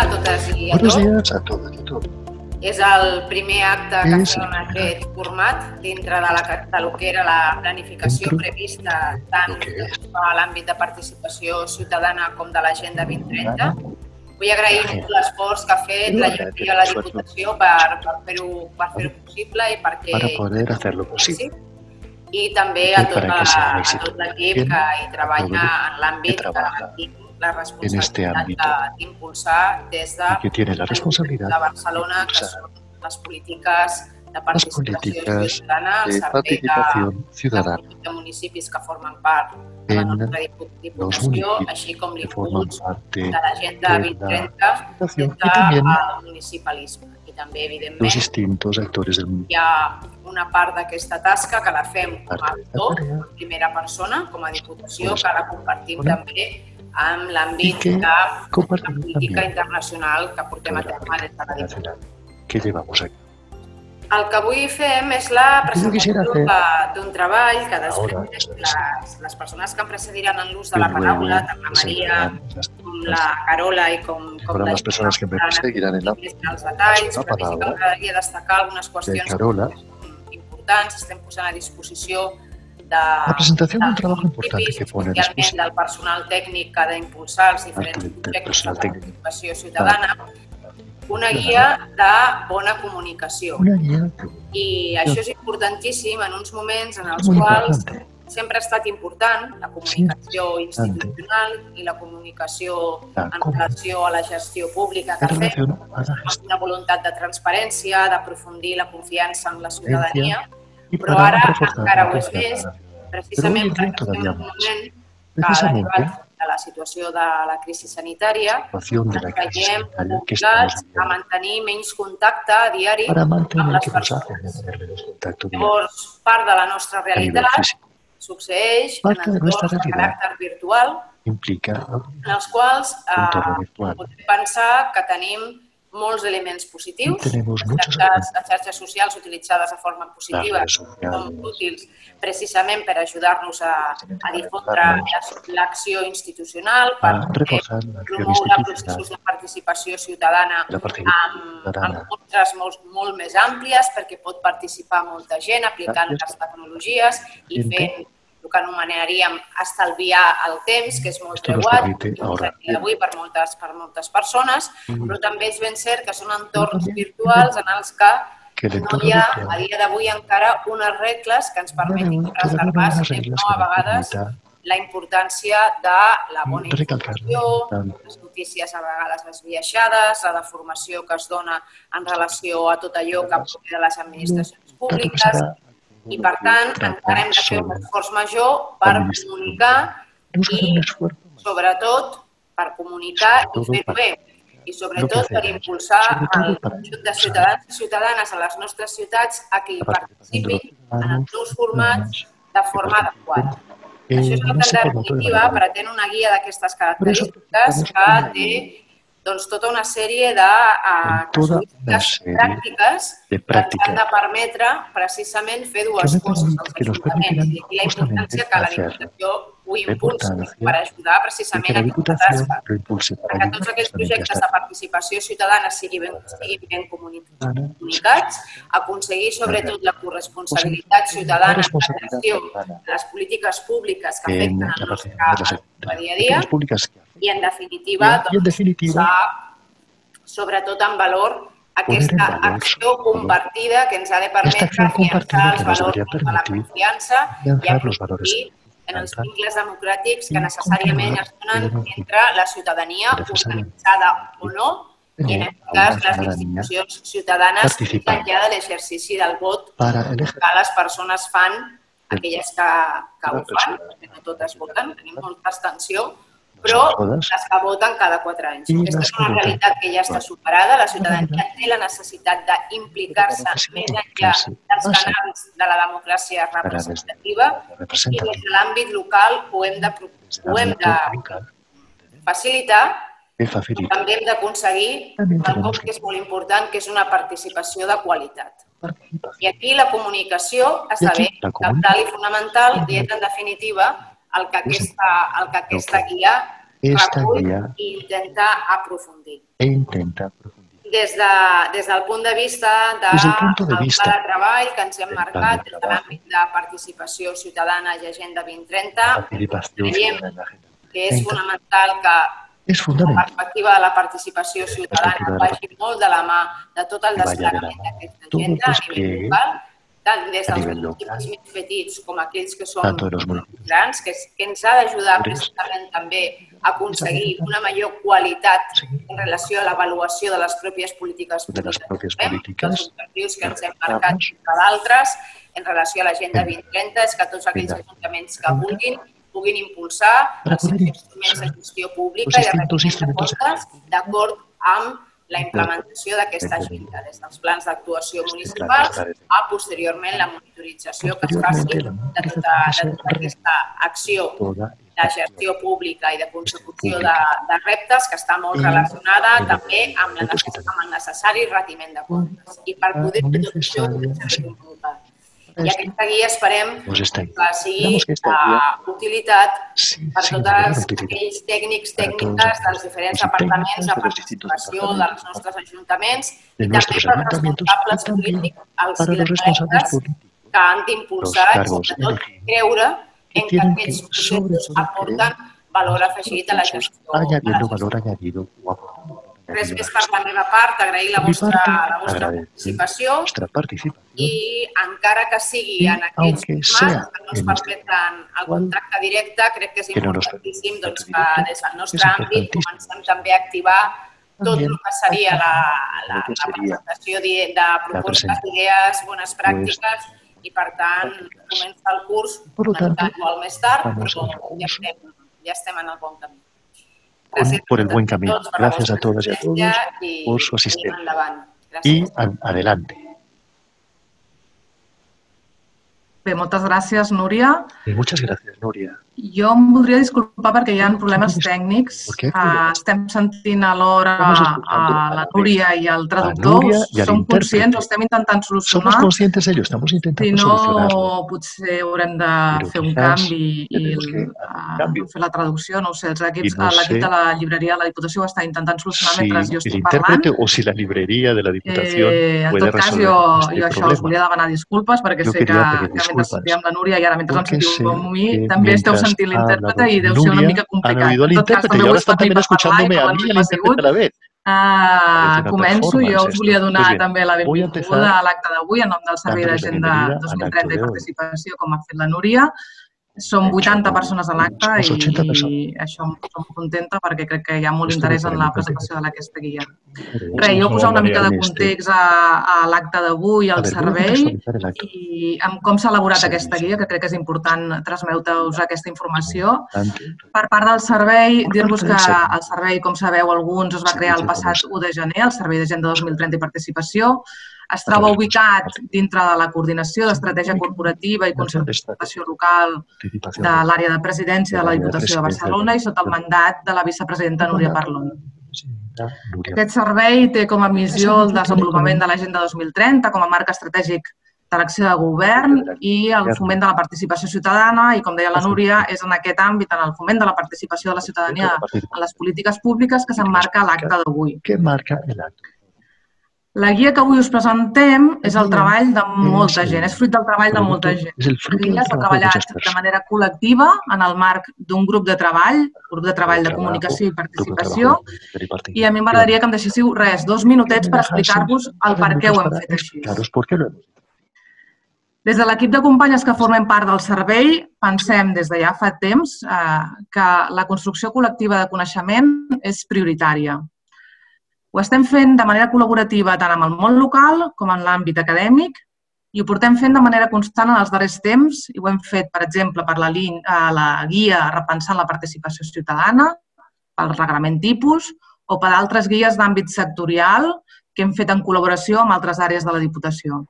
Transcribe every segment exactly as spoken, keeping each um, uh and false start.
a totes i a tots. Buenos días a todas y todos. És el primer acte que es dona aquest format dintre del que era la planificació prevista tant a l'àmbit de participació ciutadana com de l'Agenda vint trenta. Vull agrair l'esforç que ha fet la Junta i la Diputació per fer-ho possible i perquè... I també a tot l'equip que hi treballa en l'àmbit de la responsabilitat d'impulsar des de Barcelona, que són les polítiques de participació ciutadana al servei de municipis que formen part de la nostra Diputació, així com l'impuls de l'Agenda vint trenta des del municipalisme. I també, evidentment, hi ha una part d'aquesta tasca que la fem com a actor, en primera persona, com a Diputació, que la compartim també amb l'àmbit de la política internacional que portem a terme des de la Diputació. El que avui fem és la presentació d'un treball que després les persones que em precediran en l'ús de la paraula, tant la Maria com la Carola i com la Gemma, que estaran aquí els detalls, però sí que m'agradaria destacar algunes qüestions importants. Estem posant a disposició la presentació d'un treball important que pone a disposició del personal tècnic que ha d'impulsar els diferents projectes de participació ciutadana, una guia de bona comunicació. I això és importantíssim en uns moments en els quals sempre ha estat important la comunicació institucional i la comunicació en relació a la gestió pública que fem, amb una voluntat de transparència, d'aprofundir la confiança en la ciutadania. Però ara encara ho és més, precisament perquè estem en un moment que ha derivat de la situació de la crisi sanitària, ens veiem obligats a mantenir menys contacte diari amb les persones. Llavors, part de la nostra realitat succeeix en entorns de caràcter virtual, en els quals podem pensar que tenim molts elements positius, les xarxes socials utilitzades de forma positiva són útils precisament per ajudar-nos a difondre l'acció institucional, per promoure processos de participació ciutadana amb postres molt més àmplies, perquè pot participar molta gent aplicant les tecnologies i fent el que anomenaríem estalviar el temps, que és molt preuat avui per moltes persones, però també és ben cert que són entorns virtuals en els que no hi ha, a dia d'avui, encara unes regles que ens permetin preservar, no a vegades, la importància de la bona informació, les notícies a vegades esbiaixades, la deformació que es dona en relació a tot allò que prové de les administracions públiques. I, per tant, encara hem de fer un esforç major per comunicar i, sobretot, per comunicar i fer-ho bé. I, sobretot, per impulsar el conjunt de ciutadans i ciutadanes a les nostres ciutats a que hi participin en els nous formats de forma adequada. Això és el que, en definitiva, pretén una guia d'aquestes característiques que té tota una sèrie de pràctiques que han de permetre precisament fer dues coses als ajuntaments i la importància que la Diputació ho impulsi per ajudar precisament a aquesta tasca, perquè tots aquests projectes de participació ciutadana siguin ben comunicats, aconseguir sobretot la corresponsabilitat ciutadana en la gestió de les polítiques públiques que afecten el nostre dia a dia, i, en definitiva, posar sobretot en valor aquesta acció compartida que ens ha de permetre fiançar els valors de la confiança i aprofundir en els vincles democràtics que necessàriament es donen entre la ciutadania organitzada o no i, en aquest cas, les institucions ciutadanes enllà de l'exercici del vot que les persones fan, aquelles que ho fan, perquè no totes voten, tenim molta abstenció, però les que voten cada quatre anys. Aquesta és una realitat que ja està superada. La ciutadania té la necessitat d'implicar-se més enllà dels canals de la democràcia representativa i des de l'àmbit local ho hem de facilitar, però també hem d'aconseguir quelcom que és molt important, que és una participació de qualitat. I aquí la comunicació està bé, capital i fonamental, i és, en definitiva, el que aquesta guia esta guia i intenta aprofundir. E intenta aprofundir. Des, de, des del punt de vista del pla de treball que ens hem marcat des de l'àmbit de participació ciutadana i Agenda vint trenta, creiem que és fonamental que la perspectiva de la participació ciutadana vagi molt de la mà de tot el desplegament d'aquesta agenda a nivell local, tant des dels municipis més petits com aquells que són grans, que ens ha d'ajudar precisament també a aconseguir una major qualitat en relació a l'avaluació de les pròpies polítiques públiques que fem, dels objectius que ens hem marcat entre d'altres en relació a l'Agenda vint trenta, és que tots aquells ajuntaments que vulguin puguin impulsar els seus instruments de gestió pública i de retenció de comptes d'acord amb la implementació d'aquesta agenda, des dels plans d'actuació municipals a, posteriorment, la monitorització que es faci de tota aquesta acció de gestió pública i de consecució de reptes que està molt relacionada també amb el necessari retiment de comptes. I per poder fer tot això, s'ha de comptar. I aquesta guia esperem que sigui d'utilitat per tots aquells tècnics, tècniques dels diferents departaments de participació dels nostres ajuntaments i també pels responsables polítics, els electes que han d'impulsar i sobretot creure en que aquests processos aporten valor afegit a la gestió. Res més per la meva part, agrair la vostra participació i encara que sigui en aquests formats que no es permeten el contacte directe, crec que és importantíssim que des del nostre àmbit comencem també a activar tot el que seria la presentació de propostes, idees, bones pràctiques i, per tant, comença el curs molt més tard, però ja estem en el bon camí. Por el buen camino. Gracias a todas y a todos por su asistencia. Y adelante. Bé, moltes gràcies, Núria. Moltes gràcies, Núria. Jo em voldria disculpar perquè hi ha problemes tècnics. Estem sentint alhora la Núria i el traductor. Som conscients, ho estem intentant solucionar. Som conscients d'ello, estem intentant solucionar-ho. Si no, potser haurem de fer un canvi i fer la traducció. No ho sé, l'equip de la llibreria de la Diputació ho està intentant solucionar mentre jo estic parlant. O si la llibreria de la Diputació pot resoldre aquest problema. Jo això us volia demanar disculpes perquè sé que mentre sentíem la Núria i ara mentre ens sentiu com a mi, també esteu sentir l'intèrprete i deu ser una mica complicat. En tot cas, també ho he estat escoltant-me a mi i l'intèrprete a la vez. Començo. Jo us volia donar també la benvinguda a l'acte d'avui en nom del Servei d'Agenda dos mil trenta i Participació, com ha fet la Núria. Som vuitanta persones a l'acte i això em contenta perquè crec que hi ha molt interès en la presentació d'aquesta guia. Res, jo posar una mica de context a l'acte d'avui, al servei i amb com s'ha elaborat aquesta guia, que crec que és important transmetre-us aquesta informació. Per part del servei, dir-vos que el servei, com sabeu alguns, es va crear el passat u de gener, el Servei d'Agenda dos mil trenta i Participació. Es troba ubicat dintre de la coordinació d'estratègia corporativa i concertació local de l'àrea de presidència de la Diputació de Barcelona i sota el mandat de la vicepresidenta Núria Parlon. Aquest servei té com a missió el desenvolupament de l'Agenda dos mil trenta com a marc estratègic de l'acció de govern i el foment de la participació ciutadana i, com deia la Núria, és en aquest àmbit, en el foment de la participació de la ciutadania en les polítiques públiques que s'emmarca l'acte d'avui. Què marca l'acte? La guia que avui us presentem és el treball de molta gent, és fruit del treball de molta gent. La guia s'ha treballat de manera col·lectiva en el marc d'un grup de treball, grup de treball de comunicació i participació, i a mi m'agradaria que em deixéssiu res, dos minutets per explicar-vos el per què ho hem fet així. Des de l'equip de companyes que formem part del servei, pensem des de ja fa temps que la construcció col·lectiva de coneixement és prioritària. Ho estem fent de manera col·laborativa tant amb el món local com en l'àmbit acadèmic i ho portem fent de manera constant en els darrers temps i ho hem fet, per exemple, per la guia Repensant la participació ciutadana, pel reglament tipus o per altres guies d'àmbit sectorial que hem fet en col·laboració amb altres àrees de la Diputació.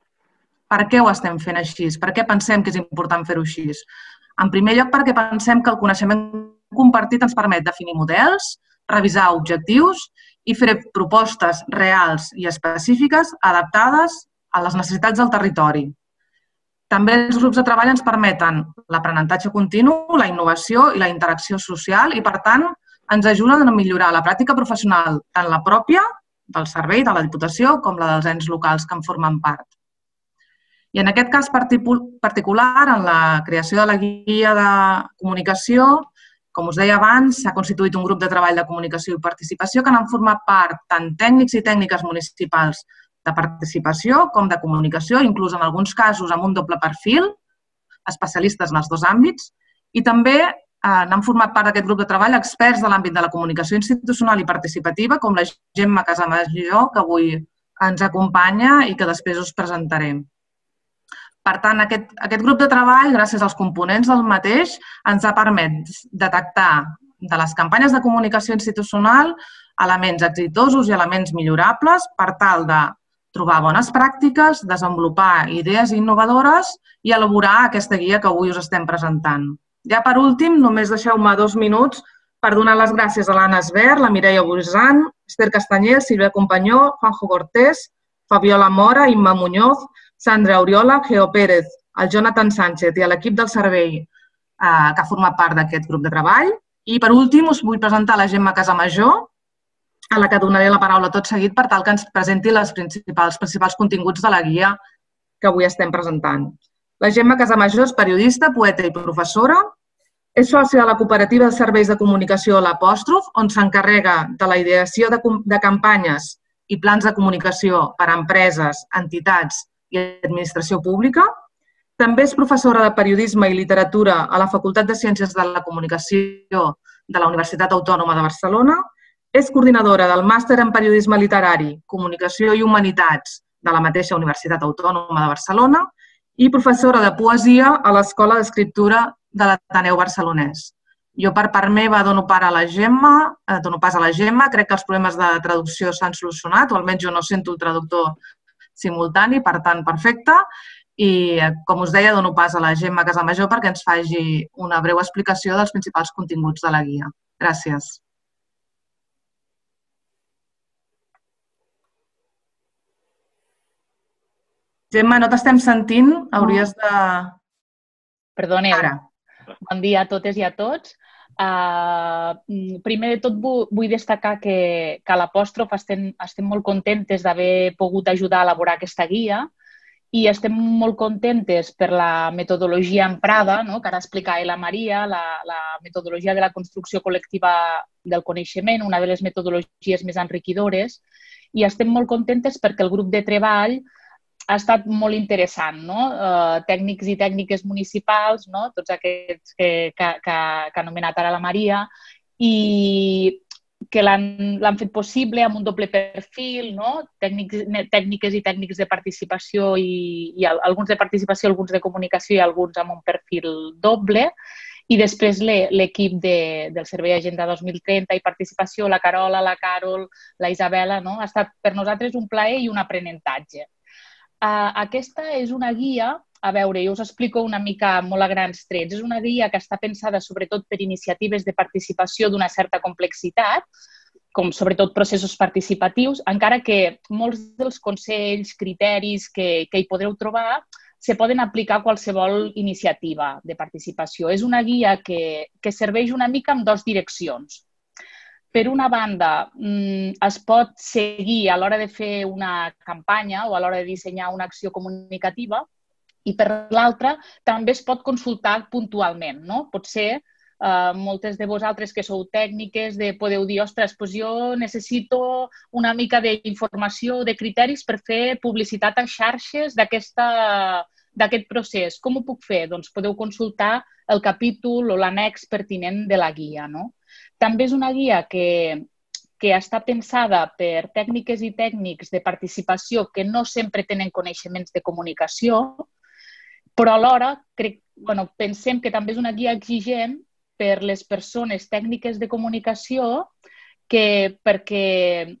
Per què ho estem fent així? Per què pensem que és important fer-ho així? En primer lloc, perquè pensem que el coneixement compartit ens permet definir models, revisar objectius i fer propostes reals i específiques adaptades a les necessitats del territori. També els grups de treball ens permeten l'aprenentatge continu, la innovació i la interacció social i, per tant, ens ajuden a millorar la pràctica professional, tant la pròpia, del servei, de la Diputació, com la dels ens locals que en formen part. I en aquest cas particular, en la creació de la guia de comunicació, com us deia abans, s'ha constituït un grup de treball de comunicació i participació que n'han format part tant tècnics i tècniques municipals de participació com de comunicació, inclús en alguns casos amb un doble perfil, especialistes en els dos àmbits, i també n'han format part d'aquest grup de treball experts de l'àmbit de la comunicació institucional i participativa, com la Gemma Casamajó, que avui ens acompanya i que després us presentaré. Per tant, aquest grup de treball, gràcies als components del mateix, ens ha permès detectar de les campanyes de comunicació institucional elements exitosos i elements millorables per tal de trobar bones pràctiques, desenvolupar idees innovadores i elaborar aquesta guia que avui us estem presentant. Ja per últim, només deixeu-me dos minuts per donar les gràcies a l'Anna Esber, la Mireia Buisan, Esther Castanyer, Silvia Companyó, Juanjo Cortés, Fabiola Mora, Imma Muñoz, Sandra Oriola, Geo Pérez, el Jonathan Sánchez i l'equip del servei que ha format part d'aquest grup de treball. I per últim us vull presentar la Gemma Casamajó, a la que donaré la paraula tot seguit per tal que ens presenti els principals continguts de la guia que avui estem presentant. La Gemma Casamajó és periodista, poeta i professora, és sòcia de la Cooperativa de Serveis de Comunicació L'Apostrof, on s'encarrega de la ideació de campanyes i plans de comunicació per a empreses, entitats i administració pública. També és professora de Periodisme i Literatura a la Facultat de Ciències de la Comunicació de la Universitat Autònoma de Barcelona. És coordinadora del Màster en Periodisme Literari, Comunicació i Humanitats de la mateixa Universitat Autònoma de Barcelona i professora de Poesia a l'Escola d'Escriptura de l'Ateneu Barcelonès. Jo per part meva dono pas a la Gemma, crec que els problemes de traducció s'han solucionat, o almenys jo no sento el traductor simultani, per tant perfecte, i com us deia dono pas a la Gemma Casamajó perquè ens faci una breu explicació dels principals continguts de la guia. Gràcies. Gemma, no t'estem sentint, hauries de... Perdoneu. Bon dia a totes i a tots. Primer de tot vull destacar que a l'Apòstrof estem molt contentes d'haver pogut ajudar a elaborar aquesta guia i estem molt contentes per la metodologia emprada, que ara explicarà la Maria, la metodologia de la construcció col·lectiva del coneixement, una de les metodologies més enriquidores, i estem molt contentes perquè el grup de treball ha estat molt interessant, no? Tècnics i tècniques municipals, no? Tots aquests que ha anomenat ara la Maria, i que l'han fet possible amb un doble perfil, no? Tècniques i tècnics de participació, i alguns de participació, alguns de comunicació i alguns amb un perfil doble. I després l'equip del Servei Agenda dos mil trenta i participació, la Carola, la Carol, la Isabela, no? Ha estat per nosaltres un plaer i un aprenentatge. Aquesta és una guia, a veure, jo us explico una mica molt a grans trets, és una guia que està pensada sobretot per iniciatives de participació d'una certa complexitat, com sobretot processos participatius, encara que molts dels consells, criteris que hi podreu trobar se poden aplicar a qualsevol iniciativa de participació. És una guia que serveix una mica en dues direccions. Per una banda, es pot seguir a l'hora de fer una campanya o a l'hora de dissenyar una acció comunicativa, i per l'altra també es pot consultar puntualment. Potser moltes de vosaltres que sou tècniques podeu dir, ostres, doncs jo necessito una mica d'informació o de criteris per fer publicitat a xarxes d'aquest procés. Com ho puc fer? Doncs podeu consultar el capítol o l'annex pertinent de la guia, no? També és una guia que està pensada per tècniques i tècnics de participació que no sempre tenen coneixements de comunicació, però alhora pensem que també és una guia exigent per les persones tècniques de comunicació perquè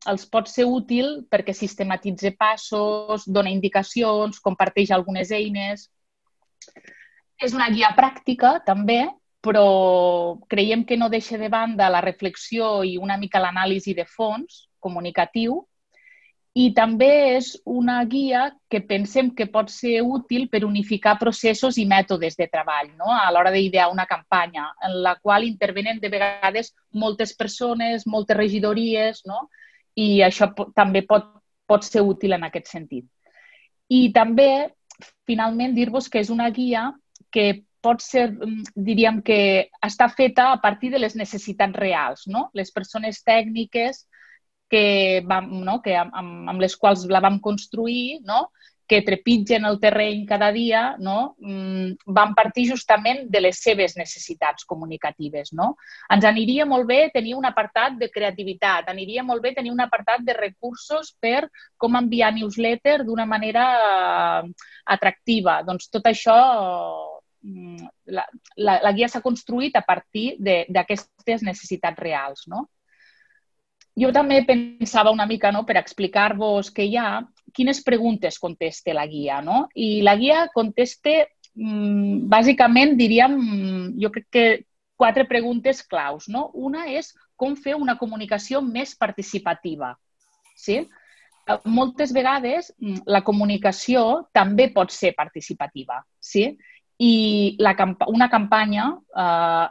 els pot ser útil perquè sistematitza passos, dona indicacions, comparteix algunes eines. És una guia pràctica, també, però creiem que no deixa de banda la reflexió i una mica l'anàlisi de fons comunicatiu I també és una guia que pensem que pot ser útil per unificar processos i mètodes de treball, no?, a l'hora d'idear una campanya en la qual intervenen de vegades moltes persones, moltes regidories, no?, i això també pot, pot ser útil en aquest sentit. I també, finalment, dir-vos que és una guia que pot ser, diríem que està feta a partir de les necessitats reals, no?, les persones tècniques que amb les quals la vam construir, que trepitgen el terreny cada dia, van partir justament de les seves necessitats comunicatives. Ens aniria molt bé tenir un apartat de creativitat, aniria molt bé tenir un apartat de recursos per com enviar newsletter d'una manera atractiva. Doncs tot això, la guia s'ha construït a partir d'aquestes necessitats reals. Jo també pensava una mica, per explicar-vos què hi ha, quines preguntes contesta la guia. I la guia contesta, bàsicament, diríem, jo crec que quatre preguntes claus. Una és com fer una comunicació més participativa. Moltes vegades la comunicació també pot ser participativa. I una campanya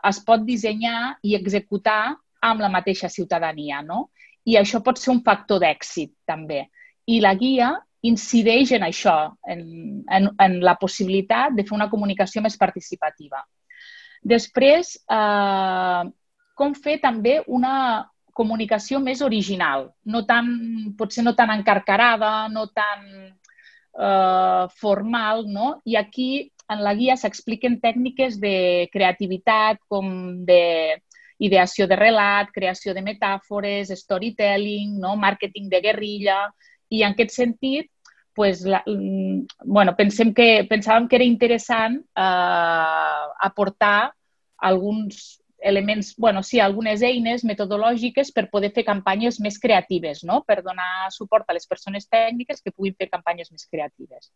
es pot dissenyar i executar amb la mateixa ciutadania, no? I això pot ser un factor d'èxit, també. I la guia incideix en això, en la possibilitat de fer una comunicació més participativa. Després, com fer també una comunicació més original, potser no tan encarcarada, no tan formal, no? I aquí, en la guia, s'expliquen tècniques de creativitat, com de ideació de relat, creació de metàfores, storytelling, màrqueting de guerrilla, i en aquest sentit pensàvem que era interessant aportar alguns elements, algunes eines metodològiques per poder fer campanyes més creatives, per donar suport a les persones tècniques que puguin fer campanyes més creatives.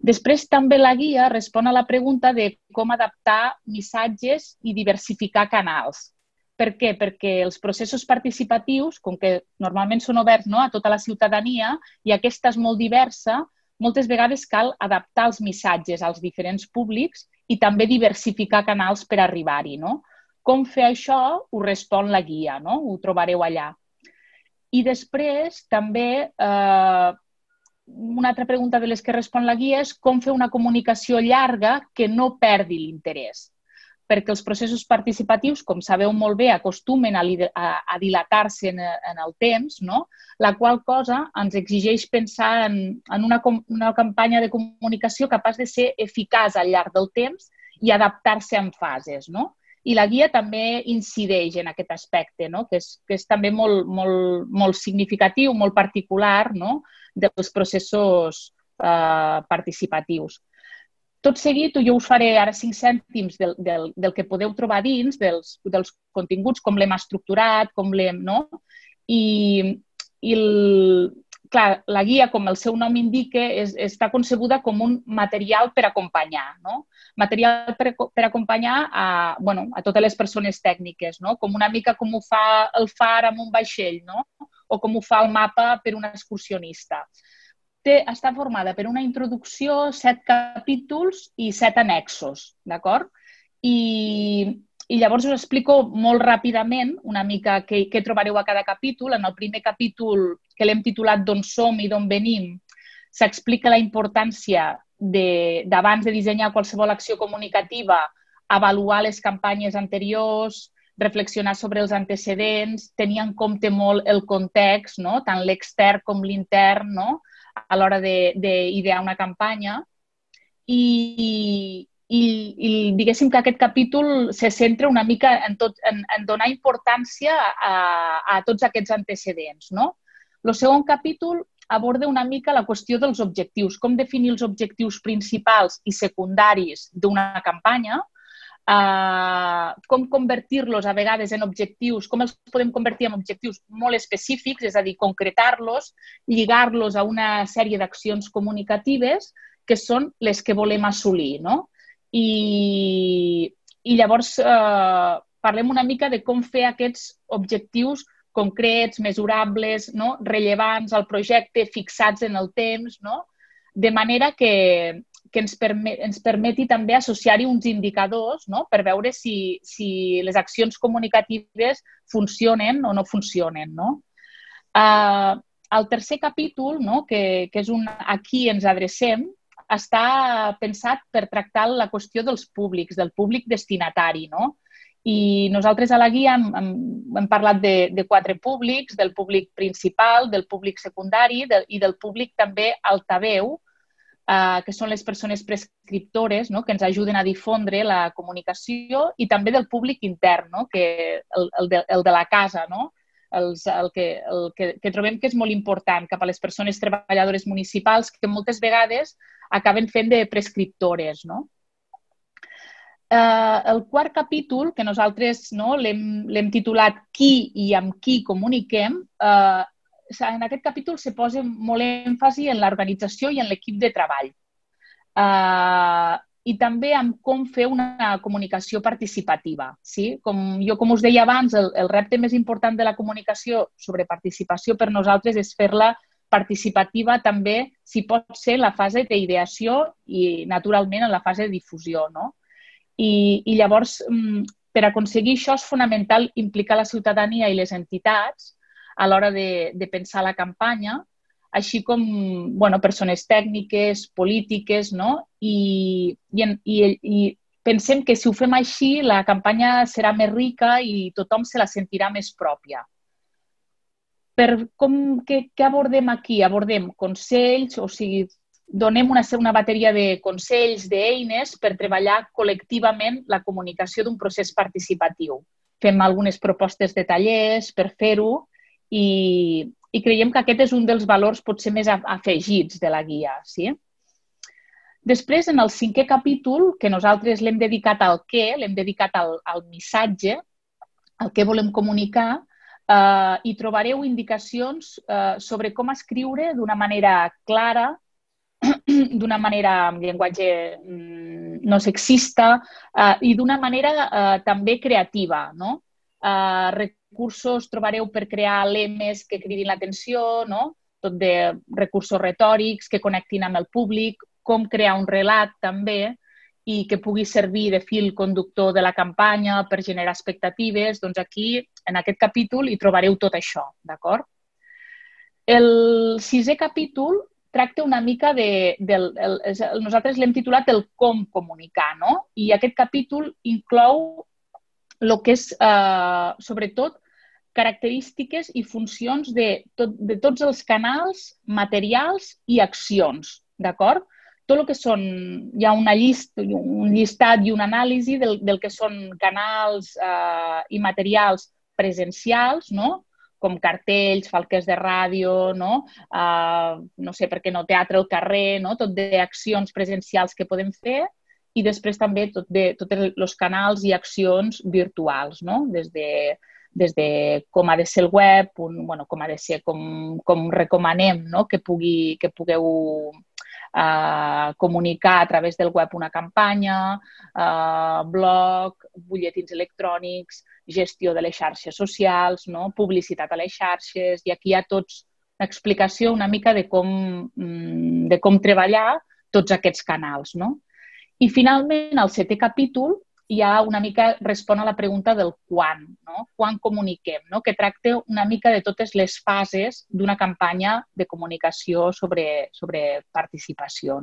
Després, també la guia respon a la pregunta de com adaptar missatges i diversificar canals. Per què? Perquè els processos participatius, com que normalment són oberts a tota la ciutadania i aquesta és molt diversa, moltes vegades cal adaptar els missatges als diferents públics i també diversificar canals per arribar-hi. Com fer això ho respon la guia, ho trobareu allà. I després, també... una altra pregunta de les que respon la guia és com fer una comunicació llarga que no perdi l'interès. Perquè els processos participatius, com sabeu molt bé, acostumen a dilatar-se en el temps, la qual cosa ens exigeix pensar en una campanya de comunicació capaç de ser eficaç al llarg del temps i adaptar-se en fases. I la guia també incideix en aquest aspecte, que és també molt significatiu, molt particular, dels processos participatius. Tot seguit, jo us faré ara cinc cèntims del que podeu trobar dins, dels continguts, com l'hem estructurat, com l'hem... I, clar, la guia, com el seu nom indica, està concebuda com un material per acompanyar, no? Material per acompanyar a totes les persones tècniques, no? Com una mica com ho fa el far amb un vaixell, no? O com ho fa el mapa per un excursionista. Està formada per una introducció, set capítols i set annexos, d'acord? I llavors us explico molt ràpidament una mica què trobareu a cada capítol. En el primer capítol, que l'hem titulat D'on som i d'on venim, s'explica la importància d'abans de dissenyar qualsevol acció comunicativa, avaluar les campanyes anteriors, reflexionar sobre els antecedents, tenir en compte molt el context, tant l'extern com l'intern, a l'hora d'idear una campanya. I diguéssim que aquest capítol se centra una mica en donar importància a tots aquests antecedents. El segon capítol aborda una mica la qüestió dels objectius, com definir els objectius principals i secundaris d'una campanya, com convertir-los a vegades en objectius, com els podem convertir en objectius molt específics, és a dir, concretar-los, lligar-los a una sèrie d'accions comunicatives que són les que volem assolir, no? I llavors parlem una mica de com fer aquests objectius concrets, mesurables, rellevants al projecte, fixats en el temps, de manera que ens permeti també associar-hi uns indicadors per veure si les accions comunicatives funcionen o no funcionen. El tercer capítol, que és a qui ens adrecem, està pensat per tractar la qüestió dels públics, del públic destinatari. I nosaltres a la guia hem parlat de quatre públics, del públic principal, del públic secundari i del públic també altaveu, que són les persones prescriptores que ens ajuden a difondre la comunicació, i també del públic intern, el de la casa, no? El que trobem que és molt important cap a les persones treballadores municipals, que moltes vegades acaben fent de prescriptores. El quart capítol, que nosaltres l'hem titulat Qui i amb qui comuniquem, en aquest capítol se posa molt èmfasi en l'organització i en l'equip de treball, i també en com fer una comunicació participativa. Jo, com us deia abans, el repte més important de la comunicació sobre participació per nosaltres és fer-la participativa també, si pot ser, en la fase d'ideació i, naturalment, en la fase de difusió. I llavors, per aconseguir això és fonamental implicar la ciutadania i les entitats a l'hora de pensar la campanya, així com persones tècniques, polítiques, i pensem que si ho fem així la campanya serà més rica i tothom se la sentirà més pròpia. Què abordem aquí? Abordem consells, o sigui, donem una bateria de consells, d'eines per treballar col·lectivament la comunicació d'un procés participatiu. Fem algunes propostes de tallers per fer-ho, i i creiem que aquest és un dels valors potser més afegits de la guia. Després, en el cinquè capítol, que nosaltres l'hem dedicat al què, l'hem dedicat al missatge, al què volem comunicar, hi trobareu indicacions sobre com escriure d'una manera clara, d'una manera amb llenguatge no sexista i d'una manera també creativa. Recursos trobareu per crear lemes que cridin l'atenció, tot de recursos retòrics que connectin amb el públic, com crear un relat també i que pugui servir de fil conductor de la campanya per generar expectatives. Doncs aquí, en aquest capítol, hi trobareu tot això, d'acord? El sisè capítol tracta una mica de... Nosaltres l'hem titulat el com comunicar, no? I aquest capítol inclou el que és, sobretot, característiques i funcions de tots els canals, materials i accions, d'acord? Tot el que són... Hi ha un llistat i una anàlisi del que són canals i materials presencials, no? Com cartells, falques de ràdio, no sé per què no, teatre al carrer, tot d'accions presencials que podem fer. I després també tots els canals i accions virtuals, des de com ha de ser el web, com ha de ser, com recomanem que pugueu comunicar a través del web una campanya, blog, butlletins electrònics, gestió de les xarxes socials, publicitat a les xarxes, i aquí hi ha tots una explicació una mica de com treballar tots aquests canals, no? I finalment, al setè capítol, ja una mica respon a la pregunta del quan, quan comuniquem, que tracta una mica de totes les fases d'una campanya de comunicació sobre participació.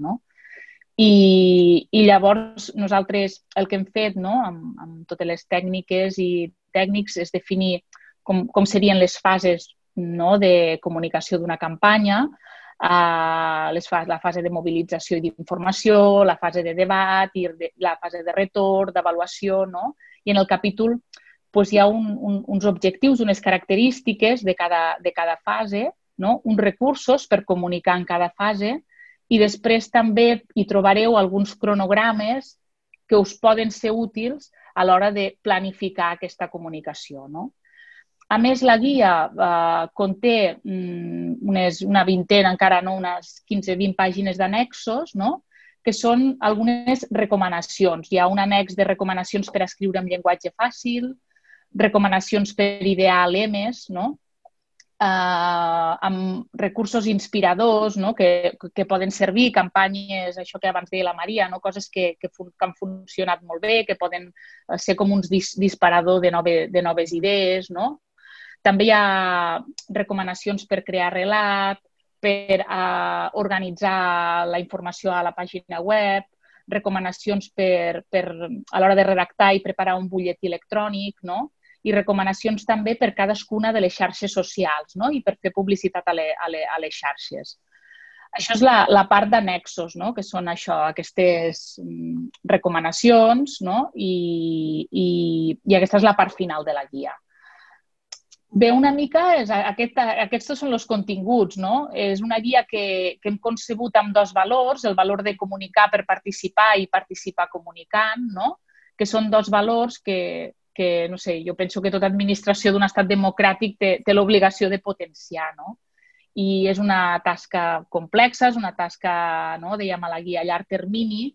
I llavors nosaltres el que hem fet amb totes les tècniques i tècnics és definir com serien les fases de comunicació d'una campanya, la fase de mobilització i d'informació, la fase de debat, la fase de retorn, d'avaluació, i en el capítol hi ha uns objectius, unes característiques de cada fase, uns recursos per comunicar en cada fase, i després també hi trobareu alguns cronogrames que us poden ser útils a l'hora de planificar aquesta comunicació. A més, la guia conté una vintena, encara no, unes quinze vint pàgines d'annexos, que són algunes recomanacions. Hi ha un annex de recomanacions per escriure en llenguatge fàcil, recomanacions per idear lemes, no? Uh, amb recursos inspiradors, no? que, que poden servir, campanyes, això que abans deia la Maria, no? Coses que, que, fun, que han funcionat molt bé, que poden ser com un dis, disparador de, nove, de noves idees. No? També hi ha recomanacions per crear relat, per uh, organitzar la informació a la pàgina web, recomanacions per, per, a l'hora de redactar i preparar un butlletí electrònic, no? I recomanacions també per cadascuna de les xarxes socials, no? I per fer publicitat a, le, a, le, a les xarxes. Això és la, la part d'annexos, no? Que són això, aquestes recomanacions, no? I, i, i aquesta és la part final de la guia. Bé, una mica, és, aquest, aquests són els continguts, no? És una guia que, que hem concebut amb dos valors, el valor de comunicar per participar i participar comunicant, no? Que són dos valors que, que no sé, jo penso que tota administració d'un estat democràtic té, té l'obligació de potenciar, no? I és una tasca complexa, és una tasca, no? Dèiem a la guia, a llarg termini,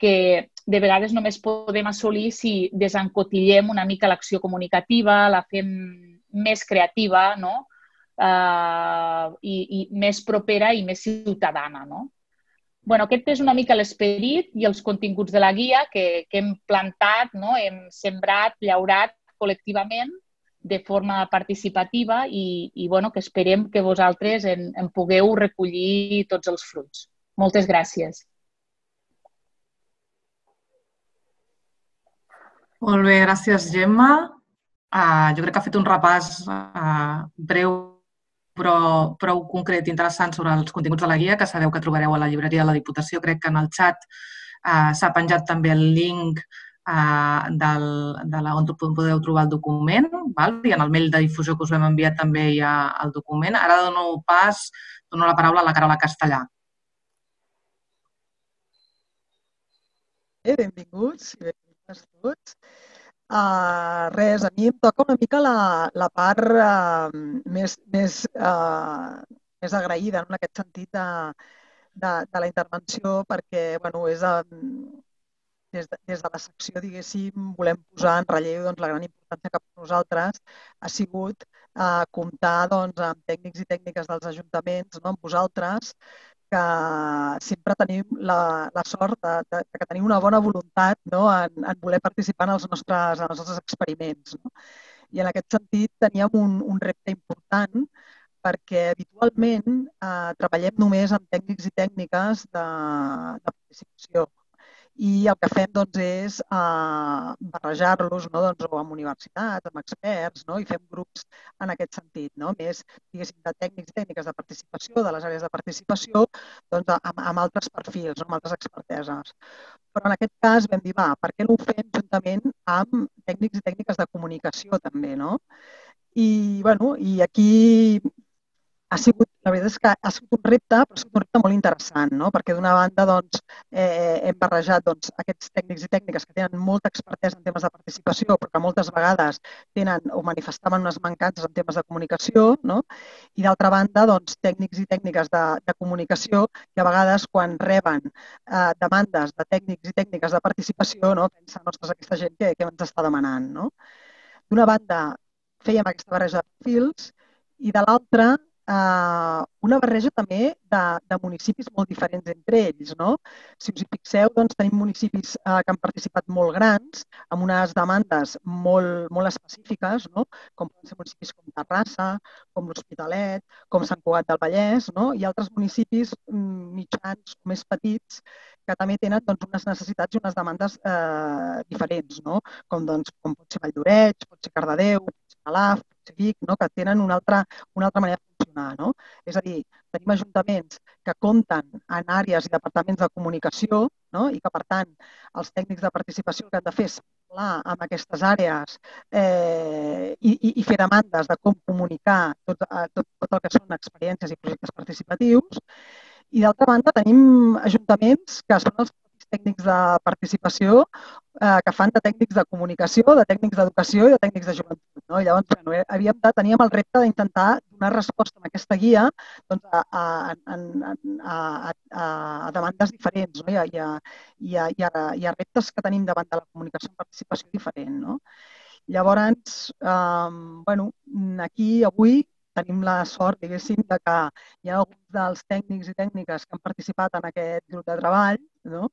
que de vegades només podem assolir si desencotillem una mica l'acció comunicativa, la fem més creativa, no? Uh, i, i més propera i més ciutadana, no? Bueno, aquest és una mica l'esperit i els continguts de la guia que, que hem plantat, no? Hem sembrat, llaurat col·lectivament de forma participativa i, i bueno, que esperem que vosaltres en, en pugueu recollir tots els fruits. Moltes gràcies. Molt bé, gràcies, Gemma. Uh, jo crec que ha fet un repàs uh, breu però prou concret i interessant sobre els continguts de la guia, que sabeu que trobareu a la llibreria de la Diputació. Crec que en el xat uh, s'ha penjat també el link uh, del, de la, on podeu trobar el document, val? I en el mail de difusió que us hem enviat també hi ha el document. Ara dono pas, dono la paraula a la Carola Castellà. Bé, benvinguts i benvinguts tots. Uh, res, a mi em toca una mica la, la part uh, més, més, uh, més agraïda, no? En aquest sentit de, de, de la intervenció, perquè bueno, és a, des, de, des de la secció, diguéssim, volem posar en relleu doncs, la gran importància que per nosaltres ha sigut uh, comptar doncs, amb tècnics i tècniques dels ajuntaments, no? Amb vosaltres, que sempre tenim la, la sort de, de, de que teniu una bona voluntat, no? en, en voler participar en els nostres, en els nostres experiments. No? I en aquest sentit teníem un, un repte important perquè habitualment eh, treballem només amb tècnics i tècniques de, de participació. I el que fem doncs, és eh, barrejar-los, no? Doncs, amb universitats, amb experts, no? I fem grups en aquest sentit, no? Més de tècnics i tècniques de participació, de les àrees de participació, doncs, amb, amb altres perfils, no? Amb altres experteses. Però en aquest cas vam dir, va, per què no ho fem juntament amb tècnics i tècniques de comunicació també, no? I, bueno, i aquí ha sigut, la veritat és que ha sigut un repte, però ha sigut un repte molt interessant, no? Perquè d'una banda doncs, eh, hem barrejat doncs, aquests tècnics i tècniques que tenen molta expertesa en temes de participació, però que moltes vegades tenen o manifestaven unes mancances en temes de comunicació, no? I d'altra banda, doncs, tècnics i tècniques de, de comunicació que a vegades quan reben eh, demandes de tècnics i tècniques de participació, no? Pensen, ostres, aquesta gent que, que ens està demanant, no? D'una banda, fèiem aquesta barreja de perfils i de l'altra, una barreja també de, de municipis molt diferents entre ells, no? Si us hi fixeu, doncs, tenim municipis eh, que han participat molt grans, amb unes demandes molt, molt específiques, no? Com poden ser municipis com Terrassa, com l'Hospitalet, com Sant Cugat del Vallès, no? I altres municipis mitjans o més petits que també tenen doncs, unes necessitats i unes demandes eh, diferents, no? Com, doncs, com pot ser Valldoreix, pot ser Cardedeu, pot ser Calaf, pot ser Vic, no? Que tenen una altra, una altra manera de no? És a dir, tenim ajuntaments que compten en àrees i departaments de comunicació, no? I que, per tant, els tècnics de participació que han de fer és parlar amb aquestes àrees eh, i, i fer demandes de com comunicar tot, tot, tot el que són experiències i projectes participatius. I, d'altra banda, tenim ajuntaments que són els tècnics de participació eh, que fan de tècnics de comunicació, de tècnics d'educació i de tècnics de joventut. No? I llavors, bueno, havíem de, teníem el repte d'intentar donar resposta amb aquesta guia doncs, a, a, a, a, a demandes diferents, no? I, a, i, a, i, a, i a reptes que tenim davant de la comunicació i participació diferent. No? Llavors, bueno, aquí avui tenim la sort, diguéssim, que hi ha alguns dels tècnics i tècniques que han participat en aquest grup de treball. Jo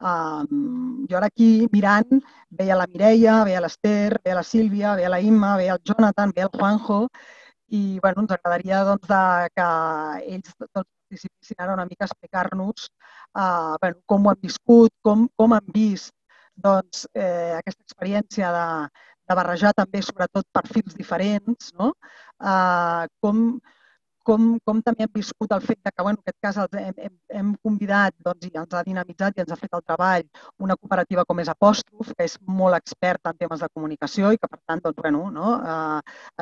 ara aquí mirant veia la Mireia, veia l'Ester, veia la Sílvia, veia la Imma, veia el Jonathan, veia el Juanjo i ens agradaria que ells participessin ara una mica a explicar-nos com ho han viscut, com han vist aquesta experiència de... de barrejar també, sobretot, perfils diferents, com també hem viscut el fet que en aquest cas hem convidat i ens ha dinamitzat i ens ha fet el treball una cooperativa com és L'Apostrof, que és molt experta en temes de comunicació i que, per tant,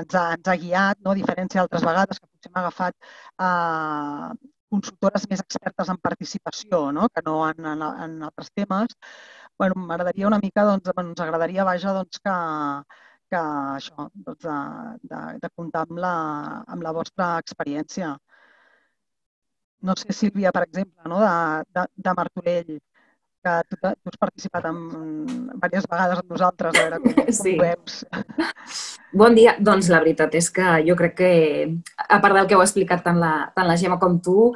ens ha guiat, a diferència d'altres vegades que potser hem agafat consultores més expertes en participació que no en altres temes. M'agradaria una mica, ens agradaria, vaja, que això, de comptar amb la vostra experiència. No sé, Sílvia, per exemple, de Martorell, que tu has participat diverses vegades amb nosaltres, a veure com ho veus. Bon dia. Doncs la veritat és que jo crec que, a part del que heu explicat tant la Gemma com tu,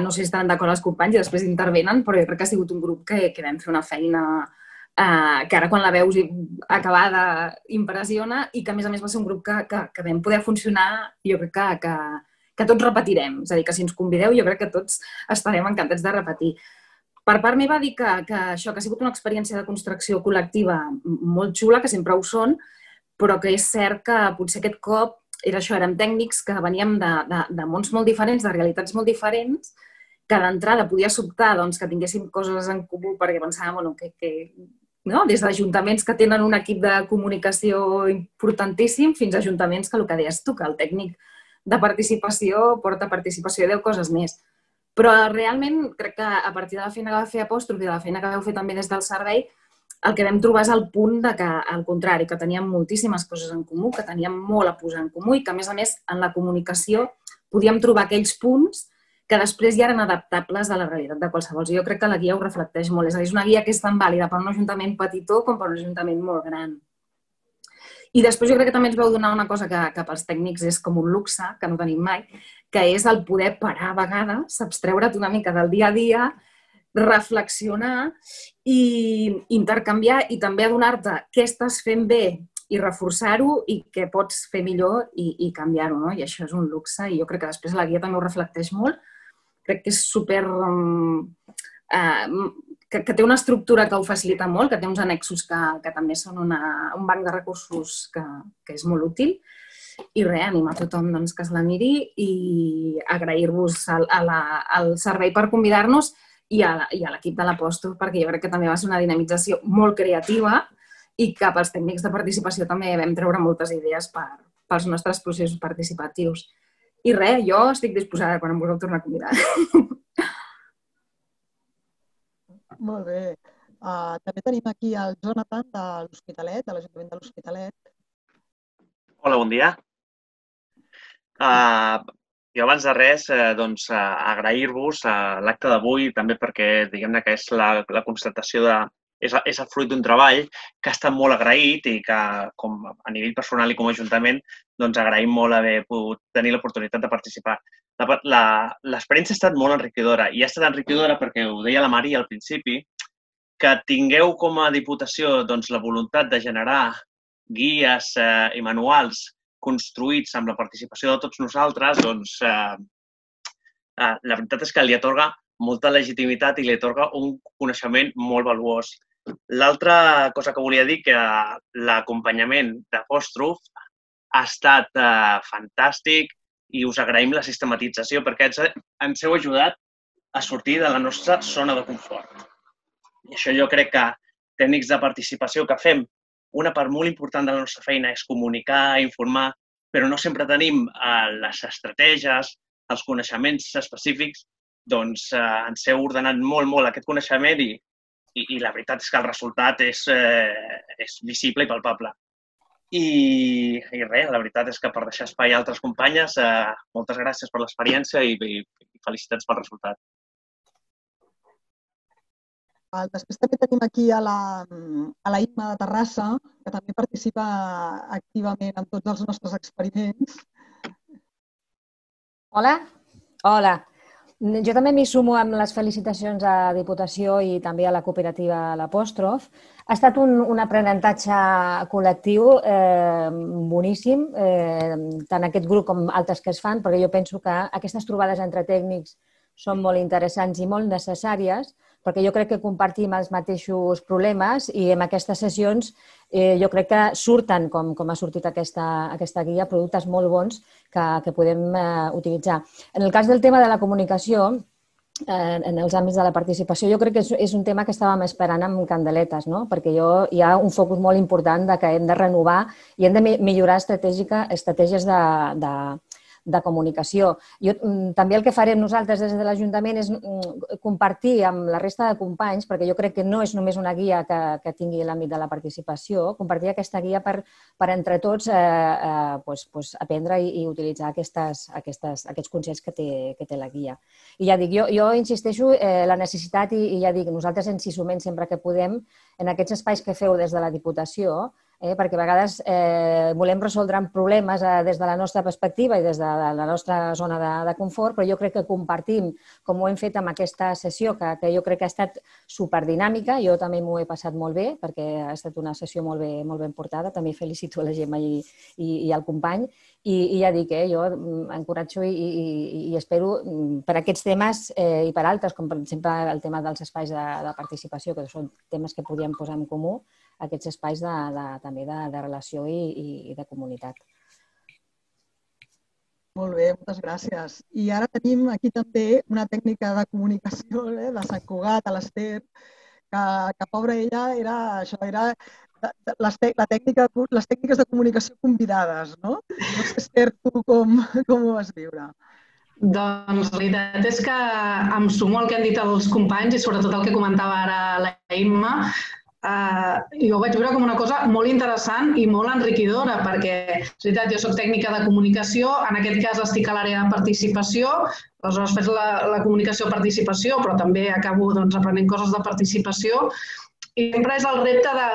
no sé si estaran d'acord els companys i després intervenen, però jo crec que ha sigut un grup que vam fer una feina que ara quan la veus acabada impressiona i que a més a més va ser un grup que vam poder funcionar, jo crec que tots repetirem. És a dir, que si ens convideu jo crec que tots estarem encantats de repetir. Per part meva dir que això que ha sigut una experiència de construcció col·lectiva molt xula, que sempre ho són, però que és cert que potser aquest cop era això, érem tècnics que veníem de mons molt diferents, de realitats molt diferents, que d'entrada podia sobtar que tinguéssim coses en comú perquè pensàvem que des d'ajuntaments que tenen un equip de comunicació importantíssim fins a ajuntaments que el que deies tu, que el tècnic de participació porta participació i deu coses més. Però realment crec que a partir de la feina que va fer L'Apostrof i de la feina que vau fer també des del servei, el que vam trobar és el punt que, al contrari, que teníem moltíssimes coses en comú, que teníem molt a posar en comú i que, a més a més, en la comunicació podíem trobar aquells punts que després ja eren adaptables a la realitat de qualsevol. Jo crec que la guia ho reflecteix molt. És a dir, és una guia que és tan vàlida per un ajuntament petitó com per un ajuntament molt gran. I després jo crec que també ens vau donar una cosa que pels tècnics és com un luxe, que no tenim mai, que és el poder parar a vegades, s'abstreure't una mica del dia a dia, reflexionar i intercanviar i també adonar-te què estàs fent bé i reforçar-ho i què pots fer millor i canviar-ho. I això és un luxe i jo crec que després la guia també ho reflecteix molt. Crec que és super... que té una estructura que ho facilita molt, que té uns annexos que també són un banc de recursos que és molt útil. I res, animar tothom que es la miri i agrair-vos al servei per convidar-nos i a l'equip de l'Apostrof, perquè jo crec que també va ser una dinamització molt creativa i que pels tècnics de participació també vam treure moltes idees pels nostres processos participatius. I res, jo estic disposada quan em vulgueu tornar a convidar. Molt bé. També tenim aquí el Jonathan de l'Hospitalet, de l'Ajuntament de l'Hospitalet. Hola, bon dia. Jo abans de res agrair-vos l'acte d'avui també perquè diguem-ne que és la constatació de... és el fruit d'un treball que ha estat molt agraït i que a nivell personal i com a ajuntament agraïm molt haver pogut tenir l'oportunitat de participar. L'experiència ha estat molt enriquidora i ha estat enriquidora perquè ho deia la Maria al principi, que tingueu com a Diputació la voluntat de generar guies i manuals construïts amb la participació de tots nosaltres, doncs la veritat és que li atorga molta legitimitat i li atorga un coneixement molt valuós. L'altra cosa que volia dir és que l'acompanyament d'Apòstrof ha estat fantàstic i us agraïm la sistematització perquè ens heu ajudat a sortir de la nostra zona de confort. I això jo crec que tècnics de participació que fem, una part molt important de la nostra feina és comunicar, informar, però no sempre tenim les estratègies, els coneixements específics, doncs ens heu ordenat molt, molt aquest coneixement i la veritat és que el resultat és visible i palpable. I res, la veritat és que per deixar espai a altres companyes, moltes gràcies per l'experiència i felicitats pel resultat. Després també tenim aquí a la Imma de Terrassa, que també participa activament en tots els nostres experiments. Hola. Hola. Jo també m'hi sumo amb les felicitacions a Diputació i també a la Cooperativa L'Apostrof. Ha estat un aprenentatge col·lectiu boníssim, tant aquest grup com altres que es fan, perquè jo penso que aquestes trobades entre tècnics són molt interessants i molt necessàries, perquè jo crec que compartim els mateixos problemes i en aquestes sessions jo crec que surten, com ha sortit aquesta guia, productes molt bons que podem utilitzar. En el cas del tema de la comunicació, en els àmbits de la participació, jo crec que és un tema que estàvem esperant amb candeletes, perquè hi ha un focus molt important que hem de renovar i hem de millorar estratègies de de comunicació. També el que farem nosaltres des de l'Ajuntament és compartir amb la resta de companys, perquè jo crec que no és només una guia que tingui l'àmbit de la participació, compartir aquesta guia per entre tots aprendre i utilitzar aquests consells que té la guia. I ja dic, jo insisteixo en la necessitat i ja dic, nosaltres ens hi sumem sempre que podem en aquests espais que feu des de la Diputació, perquè a vegades volem resoldre problemes des de la nostra perspectiva i des de la nostra zona de confort, però jo crec que compartim, com ho hem fet amb aquesta sessió, que jo crec que ha estat superdinàmica, jo també m'ho he passat molt bé, perquè ha estat una sessió molt ben portada, també felicito la Gemma i el company, i ja dic, jo encoratjo i espero per aquests temes i per altres, com per exemple el tema dels espais de participació, que són temes que podíem posar en comú, aquests espais també de relació i de comunitat. Molt bé, moltes gràcies. I ara tenim aquí també una tècnica de comunicació de Sant Cugat, a l'Ester, que pobra ella era les tècniques de comunicació convidades, no? No sé, Ester, tu com ho vas viure? Doncs la veritat és que em sumo al que han dit els companys i sobretot el que comentava ara la Imma. Jo ho vaig veure com una cosa molt interessant i molt enriquidora perquè, de veritat, jo soc tècnica de comunicació, en aquest cas estic a l'àrea de participació, aleshores faig la comunicació-participació, però també acabo aprenent coses de participació i sempre és el repte de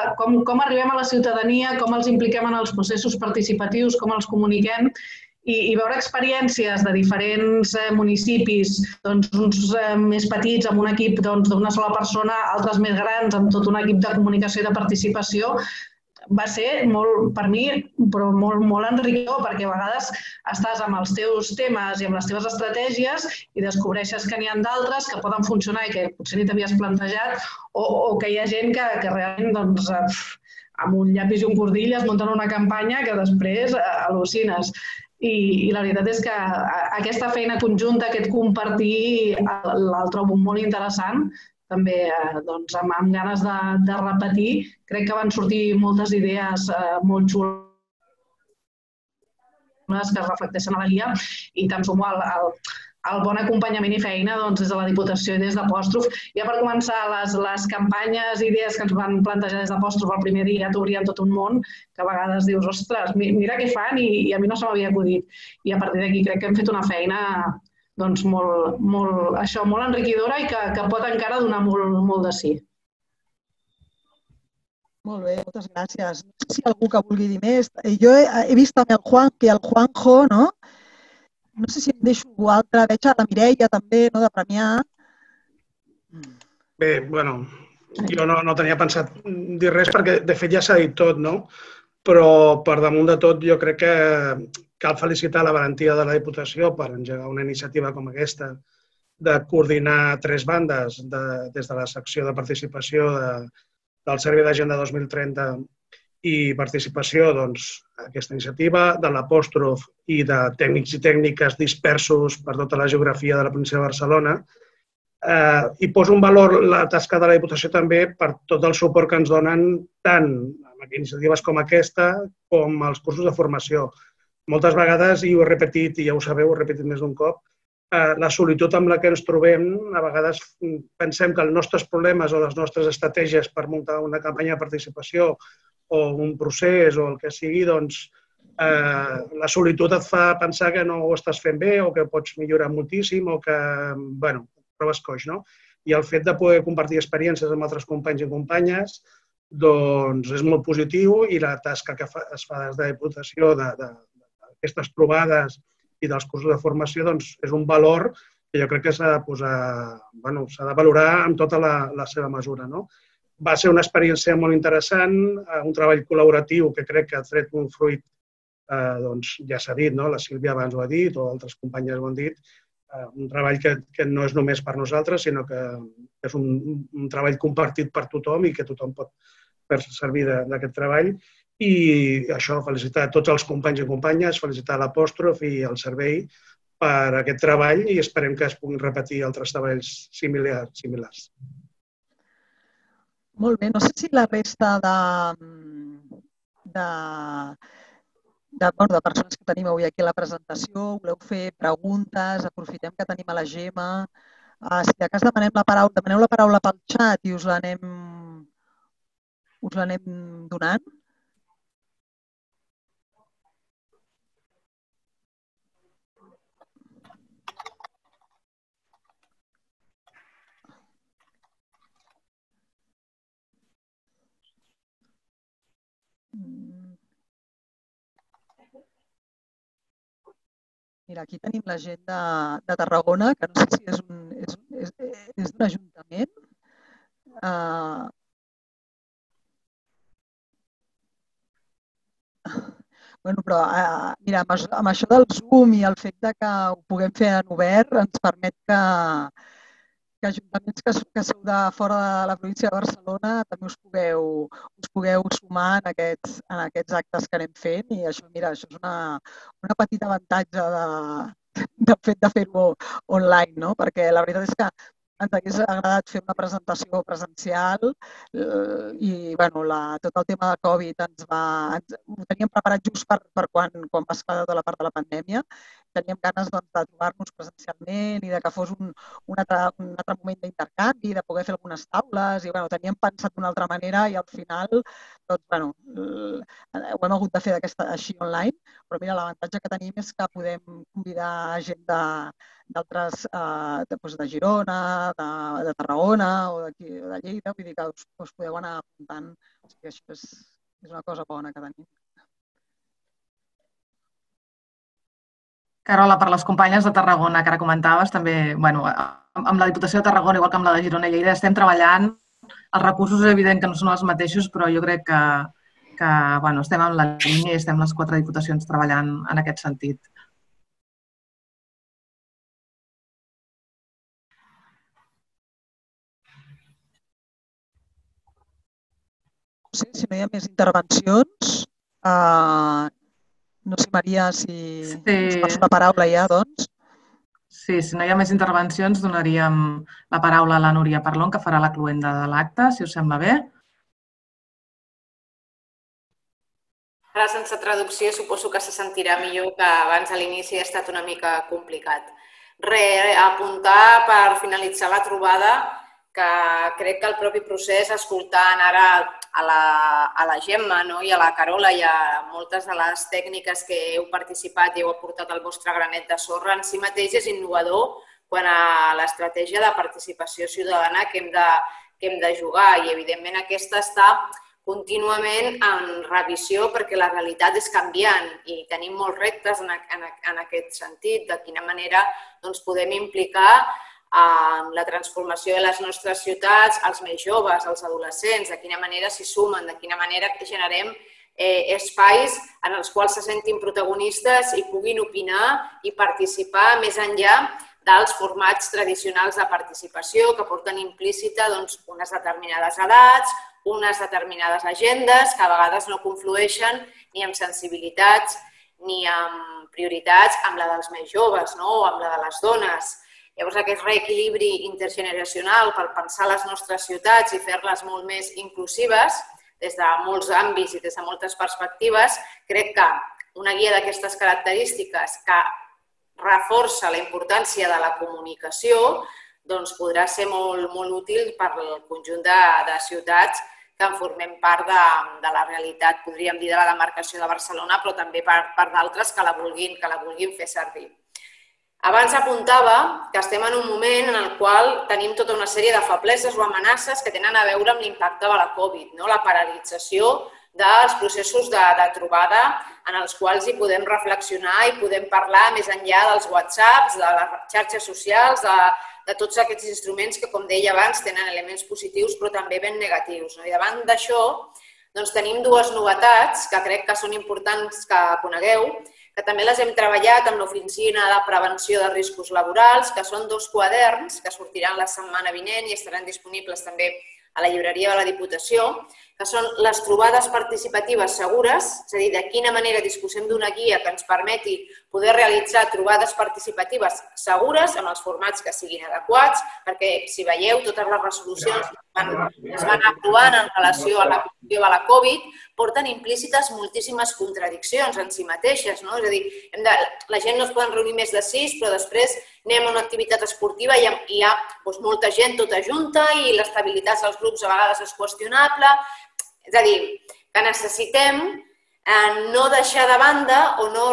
com arribem a la ciutadania, com els impliquem en els processos participatius, com els comuniquem i veure experiències de diferents municipis, doncs uns més petits amb un equip d'una sola persona, altres més grans amb tot un equip de comunicació i de participació, va ser molt, per mi, però molt, molt enriquidor perquè a vegades estàs amb els teus temes i amb les teves estratègies i descobreixes que n'hi ha d'altres que poden funcionar i que potser ni t'havies plantejat o que hi ha gent que realment, doncs, amb un llapis i un cordill es munten una campanya que després al·lucines. I la veritat és que aquesta feina conjunta, aquest compartir, el trobo molt interessant. També amb ganes de repetir. Crec que van sortir moltes idees molt xules que es reflecteixen a la guia i tant sumo el bon acompanyament i feina des de la Diputació i des d'Apòstrof. Ja per començar, les campanyes i idees que ens van plantejar des d'Apòstrof el primer dia t'obrien tot un món, que a vegades dius, ostres, mira què fan i a mi no se m'havia acudit. I a partir d'aquí crec que hem fet una feina molt enriquidora i que pot encara donar molt de sí. Molt bé, moltes gràcies. No sé si hi ha algú que vulgui dir més. Jo he vist també el Juanjo, el Juanjo, no? No sé si em deixo algú altre. Veig a la Mireia, també, de Premià. Bé, bueno, jo no tenia pensat dir res perquè, de fet, ja s'ha dit tot, no? Però, per damunt de tot, jo crec que cal felicitar la valentia de la Diputació per engegar una iniciativa com aquesta de coordinar tres bandes des de la secció de participació del Servei d'Agenda dos mil trenta i participació, doncs, aquesta iniciativa, de l'Apòstrof i de tècnics i tècniques dispersos per tota la geografia de la província de Barcelona. I poso en valor la tasca de la Diputació també per tot el suport que ens donen tant amb iniciatives com aquesta com els cursos de formació. Moltes vegades, i ho he repetit, i ja ho sabeu, ho he repetit més d'un cop, la solitud amb la que ens trobem, a vegades pensem que els nostres problemes o les nostres estratègies per muntar una campanya de participació o un procés o el que sigui, doncs la solitud et fa pensar que no ho estàs fent bé o que pots millorar moltíssim o que, bueno, proves coix, no? i el fet de poder compartir experiències amb altres companys i companyes doncs és molt positiu, i la tasca que es fa des de Diputació d'aquestes trobades i dels cursos de formació és un valor que jo crec que s'ha de valorar amb tota la seva mesura. Va ser una experiència molt interessant, un treball col·laboratiu que crec que ha tret un fruit, ja s'ha dit, la Sílvia abans ho ha dit o altres companyes ho han dit, un treball que no és només per nosaltres, sinó que és un treball compartit per tothom i que tothom pot fer-se servir d'aquest treball. I això, felicitar tots els companys i companyes, felicitar l'Apòstrof i el servei per aquest treball, i esperem que es puguin repetir altres treballs similars. Molt bé, no sé si la resta de... d'acord, de persones que tenim avui aquí a la presentació, voleu fer preguntes, aprofitem que tenim a la Gemma. Si de cas demaneu la paraula pel xat i us l'anem donant. Mira, aquí tenim la gent de Tarragona, que no sé si és d'un ajuntament. Bé, però mira, amb això del Zoom i el fet que ho puguem fer en obert ens permet que ajuntaments que sou de fora de la província de Barcelona també us pugueu sumar en aquests actes que anem fent, i això és un petit avantatge del fet de fer-ho online, perquè la veritat és que ens hauria agradat fer una presentació presencial i tot el tema de Covid ho teníem preparat just per quan va esclatar tota la part de la pandèmia. Teníem ganes de trobar-nos presencialment i que fos un altre moment d'intercanvi, de poder fer algunes taules, i teníem pensat d'una altra manera i al final ho hem hagut de fer així online, però mira, l'avantatge que tenim és que podem convidar gent d'altres, de Girona, de Tarragona o de Lleida, vull dir que us podeu anar apuntant, que això és una cosa bona que tenim. Carola, per les companyes de Tarragona que ara comentaves, també amb la Diputació de Tarragona, igual que amb la de Girona i Lleida, estem treballant. Els recursos és evident que no són els mateixos, però jo crec que estem en la línia i estem les quatre diputacions treballant en aquest sentit. No sé si no hi ha més intervencions. No sé, Maria, si ens passa la paraula ja, doncs. Sí, si no hi ha més intervencions, donaríem la paraula a la Núria Parlon, que farà la cloenda de l'acte, si us sembla bé. Ara, sense traducció, suposo que se sentirà millor, que abans a l'inici ha estat una mica complicat. Re, apuntar per finalitzar la trobada, que crec que el propi procés, escoltant ara a la Gemma i a la Carola i a moltes de les tècniques que heu participat i heu aportat el vostre granet de sorra, en si mateix és innovador quant a l'estratègia de participació ciutadana que hem de jugar, i evidentment aquesta està contínuament en revisió perquè la realitat és canviant i tenim molts reptes en aquest sentit, de quina manera podem implicar en la transformació de les nostres ciutats, els més joves, els adolescents, de quina manera s'hi sumen, de quina manera generem espais en els quals se sentin protagonistes i puguin opinar i participar més enllà dels formats tradicionals de participació que porten implícita unes determinades edats, unes determinades agendes que a vegades no conflueixen ni amb sensibilitats ni amb prioritats amb la dels més joves o amb la de les dones. Llavors, aquest reequilibri intergeneracional per pensar les nostres ciutats i fer-les molt més inclusives des de molts àmbits i des de moltes perspectives, crec que una guia d'aquestes característiques que reforça la importància de la comunicació doncs podrà ser molt útil per al conjunt de ciutats que en formem part de la realitat, podríem dir, de la demarcació de Barcelona, però també per d'altres que la vulguin fer servir. Abans apuntava que estem en un moment en el qual tenim tota una sèrie de febleses o amenaces que tenen a veure amb l'impacte de la Covid, la paralització dels processos de trobada en els quals hi podem reflexionar i podem parlar més enllà dels whatsapps, de les xarxes socials, de tots aquests instruments que, com deia abans, tenen elements positius però també ben negatius. I davant d'això tenim dues novetats que crec que són importants que conegueu, que també les hem treballat amb l'Oficina de Prevenció de Riscos Laborals, que són dos quaderns que sortiran la setmana vinent i estaran disponibles també a la llibreria de la Diputació, que són les trobades participatives segures, és a dir, de quina manera disposem d'una guia que ens permeti poder realitzar trobades participatives segures amb els formats que siguin adequats, perquè, si veieu, totes les resolucions que es van aprovant en relació a la Comissió de la Covid porten implícites moltíssimes contradiccions en si mateixes. És a dir, la gent no es poden reunir més de sis, però després anem a una activitat esportiva i hi ha molta gent tota junta i l'estabilitat dels grups a vegades és qüestionable. És a dir, que necessitem no deixar de banda o no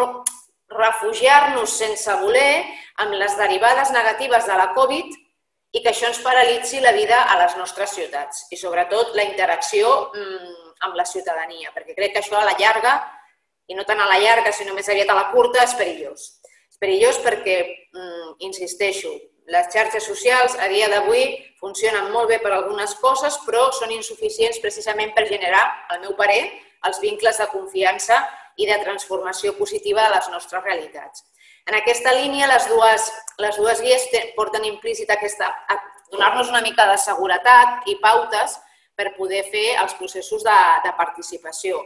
refugiar-nos sense voler amb les derivades negatives de la Covid i que això ens paralitzi la vida a les nostres ciutats i, sobretot, la interacció amb la ciutadania, perquè crec que això a la llarga, i no tant a la llarga, sinó més aviat a la curta, és perillós. És perillós perquè, insisteixo, les xarxes socials a dia d'avui funcionen molt bé per algunes coses, però són insuficients precisament per generar, al meu parer, els vincles de confiança i de transformació positiva de les nostres realitats. En aquesta línia, les dues guies porten implícita a donar-nos una mica de seguretat i pautes per poder fer els processos de participació.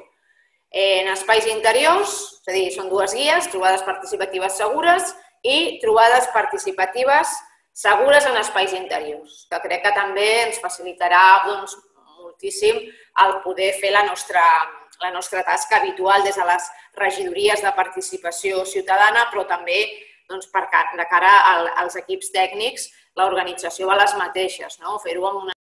En espais interiors, és a dir, són dues guies, trobades participatives segures i trobades participatives segures en espais interiors, que crec que també ens facilitarà moltíssim el poder fer la nostra la nostra tasca habitual des de les regidories de participació ciutadana, però també de cara als equips tècnics, l'organització de les mateixes, fer-ho amb una